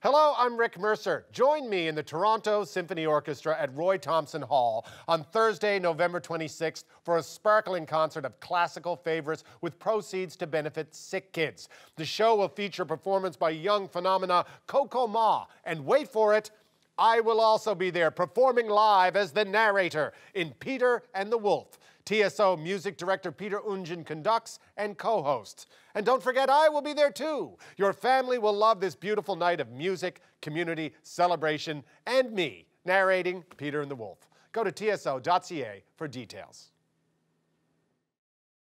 Hello, I'm Rick Mercer. Join me in the Toronto Symphony Orchestra at Roy Thomson Hall on Thursday, November 26th for a sparkling concert of classical favorites with proceeds to benefit sick kids. The show will feature performance by young phenomena Coco Ma, and wait for it, I will also be there performing live as the narrator in Peter and the Wolf. TSO music director Peter Oundjian conducts and co-hosts. And don't forget, I will be there too. Your family will love this beautiful night of music, community, celebration, and me narrating Peter and the Wolf. Go to tso.ca for details.